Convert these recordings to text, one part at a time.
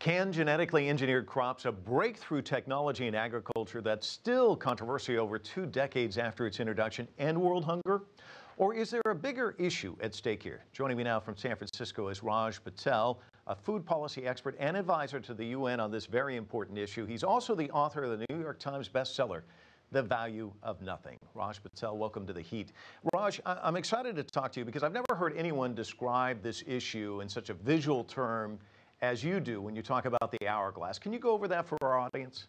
Can genetically engineered crops a breakthrough technology in agriculture that's still controversial over 2 decades after its introduction and world hunger? Or is there a bigger issue at stake here? Joining me now from San Francisco is Raj Patel, a food policy expert and advisor to the UN on this very important issue. He's also the author of the New York Times bestseller, The Value of Nothing. Raj Patel, welcome to The Heat. Raj, I'm excited to talk to you because I've never heard anyone describe this issue in such a visual term as you do when you talk about the hourglass. Can you go over that for our audience?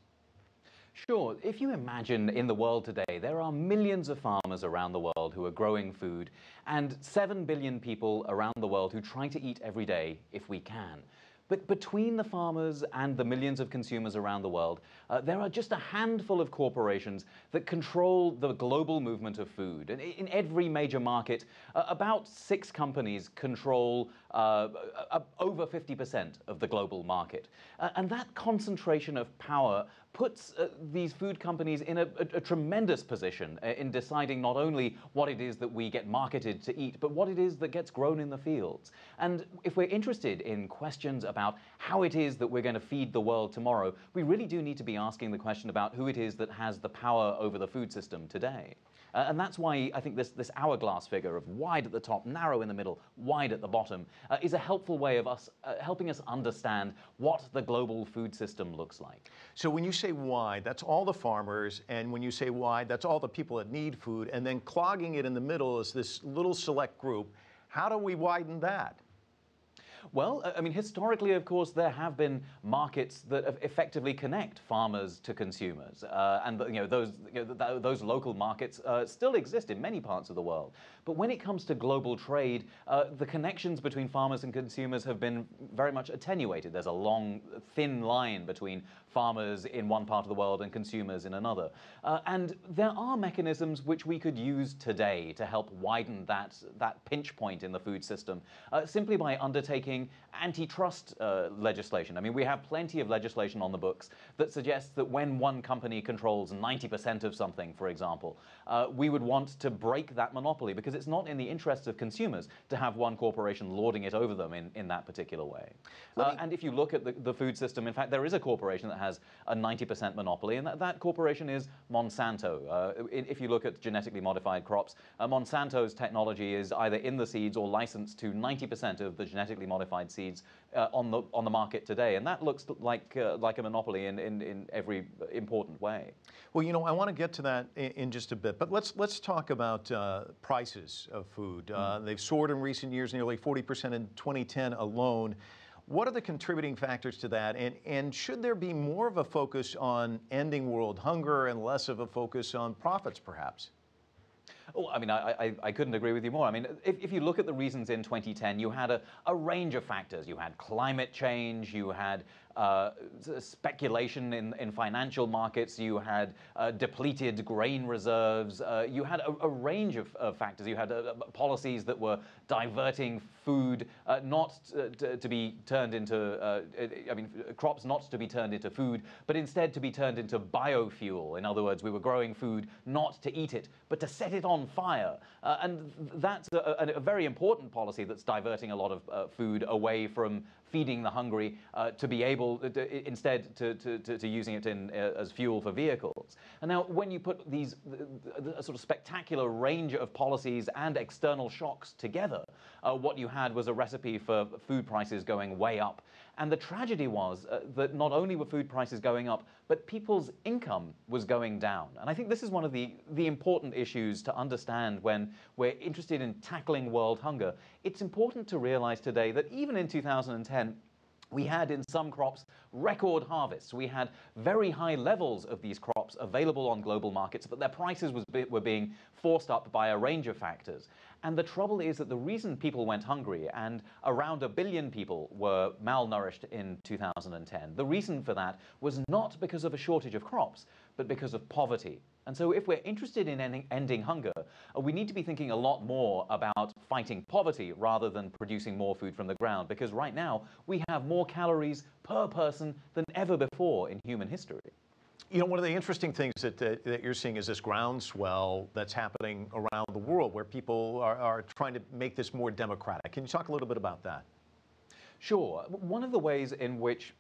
Sure. If you imagine in the world today, there are millions of farmers around the world who are growing food and 7 billion people around the world who try to eat every day if we can. But between the farmers and the millions of consumers around the world, there are just a handful of corporations that control the global movement of food. And in every major market, about 6 companies control over 50% of the global market. And that concentration of power puts these food companies in a tremendous position in deciding not only what it is that we get marketed to eat, but what it is that gets grown in the fields. And if we're interested in questions about how it is that we're going to feed the world tomorrow, we really do need to be asking the question about who it is that has the power over the food system today. And that's why I think this hourglass figure of wide at the top, narrow in the middle, wide at the bottom, is a helpful way of us helping us understand what the global food system looks like. So when you say wide, that's all the farmers, and when you say wide, that's all the people that need food, and then clogging it in the middle is this little select group. How do we widen that? Well, I mean, historically, of course, there have been markets that have effectively connect farmers to consumers, and those local markets still exist in many parts of the world. But when it comes to global trade, the connections between farmers and consumers have been very much attenuated. There's a long, thin line between farmers in one part of the world and consumers in another. And there are mechanisms which we could use today to help widen that pinch point in the food system, simply by undertaking antitrust legislation. I mean, we have plenty of legislation on the books that suggests that when one company controls 90% of something, for example, we would want to break that monopoly because it's not in the interests of consumers to have one corporation lording it over them in that particular way. And if you look at the food system, in fact, there is a corporation that has a 90% monopoly, and that corporation is Monsanto. If you look at genetically modified crops, Monsanto's technology is either in the seeds or licensed to 90% of the genetically modified seeds on the market today, and that looks like a monopoly in every important way. Well, you know, I want to get to that in just a bit, but let's talk about prices of food. They've soared in recent years, nearly 40% in 2010 alone. What are the contributing factors to that, and should there be more of a focus on ending world hunger and less of a focus on profits, perhaps? Oh, I mean, I couldn't agree with you more. I mean, if you look at the reasons in 2010, you had a range of factors. You had climate change, you had speculation in financial markets, you had depleted grain reserves, you had a range of factors. You had policies that were diverting food not to be turned into, crops not to be turned into food, but instead to be turned into biofuel. In other words, we were growing food not to eat it, but to set it on fire. And that's a very important policy that's diverting a lot of food away from feeding the hungry to be able to, instead to using it as fuel for vehicles. And now when you put these the sort of spectacular range of policies and external shocks together, what you had was a recipe for food prices going way up. And the tragedy was that not only were food prices going up, but people's income was going down. And I think this is one of the important issues to understand when we're interested in tackling world hunger. It's important to realize today that even in 2010, we had in some crops record harvests. We had very high levels of these crops available on global markets, but their prices were being forced up by a range of factors. And the trouble is that the reason people went hungry, and around 1 billion people were malnourished in 2010, the reason for that was not because of a shortage of crops, but because of poverty. And so if we're interested in ending hunger, we need to be thinking a lot more about fighting poverty rather than producing more food from the ground, because right now we have more calories per person than ever before in human history. You know, one of the interesting things that you're seeing is this groundswell that's happening around the world where people are trying to make this more democratic. Can you talk a little bit about that? Sure. One of the ways in which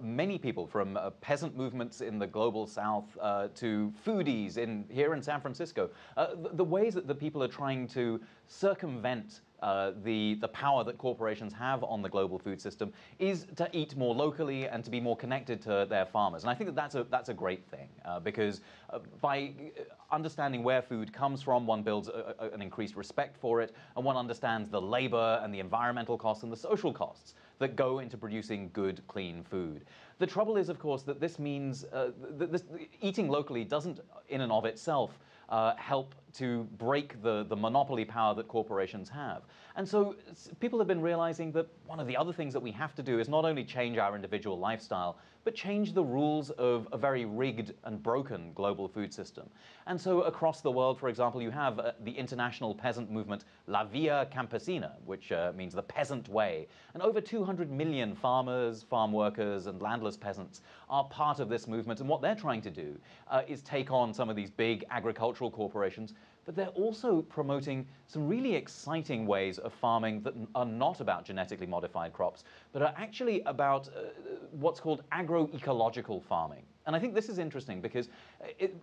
many people, from peasant movements in the global south to foodies here in San Francisco, the ways that the people are trying to circumvent the power that corporations have on the global food system is to eat more locally and to be more connected to their farmers. And I think that that's a great thing because by understanding where food comes from, one builds an increased respect for it, and one understands the labor and the environmental costs and the social costs that go into producing good, clean food. The trouble is, of course, that this means eating locally doesn't, in and of itself, help to break the monopoly power that corporations have. And so people have been realizing that one of the other things that we have to do is not only change our individual lifestyle, but change the rules of a very rigged and broken global food system. And so across the world, for example, you have the international peasant movement La Via Campesina, which means the peasant way. And over 200 million farmers, farm workers, and landless peasants are part of this movement. And what they're trying to do is take on some of these big agricultural corporations, but they're also promoting some really exciting ways of farming that are not about genetically modified crops, but are actually about what's called agroecological farming. And I think this is interesting because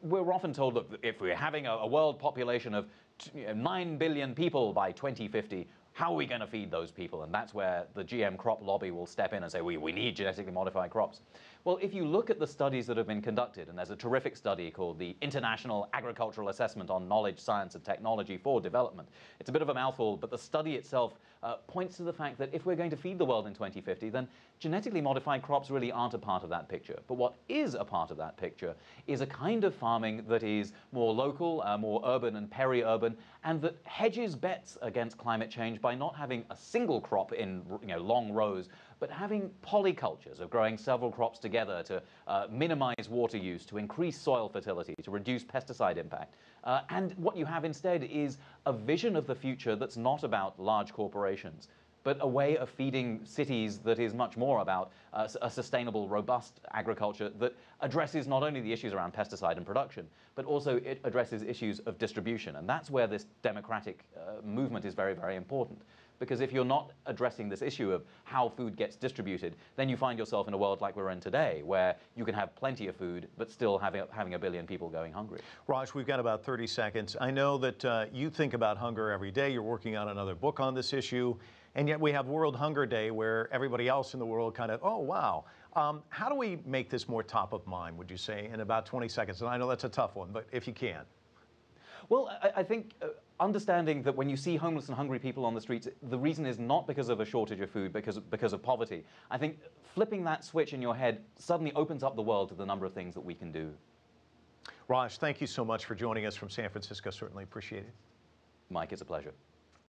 we're often told, look, if we're having a world population of 9 billion people by 2050, how are we going to feed those people? And that's where the GM crop lobby will step in and say, we need genetically modified crops. Well, if you look at the studies that have been conducted, and there's a terrific study called the International Agricultural Assessment on Knowledge, Science, and Technology for Development. It's a bit of a mouthful, but the study itself points to the fact that if we're going to feed the world in 2050, then genetically modified crops really aren't a part of that picture. But what is a part of that picture is a kind of farming that is more local, more urban and peri-urban, and that hedges bets against climate change by not having a single crop in long rows, but having polycultures of growing several crops together to minimize water use, to increase soil fertility, to reduce pesticide impact. And what you have instead is a vision of the future that's not about large corporations, but a way of feeding cities that is much more about a sustainable, robust agriculture that addresses not only the issues around pesticide and production, but also it addresses issues of distribution. And that's where this democratic movement is very, very important. Because if you're not addressing this issue of how food gets distributed, then you find yourself in a world like we're in today, where you can have plenty of food, but still having 1 billion people going hungry. Raj, we've got about 30 seconds. I know that you think about hunger every day. You're working on another book on this issue. And yet we have World Hunger Day, where everybody else in the world kind of, oh, wow. How do we make this more top of mind, would you say, in about 20 seconds? And I know that's a tough one, but if you can. Well, I think understanding that when you see homeless and hungry people on the streets, the reason is not because of a shortage of food, because of poverty. I think flipping that switch in your head suddenly opens up the world to the number of things that we can do. Raj, thank you so much for joining us from San Francisco. Certainly appreciate it. Mike, it's a pleasure.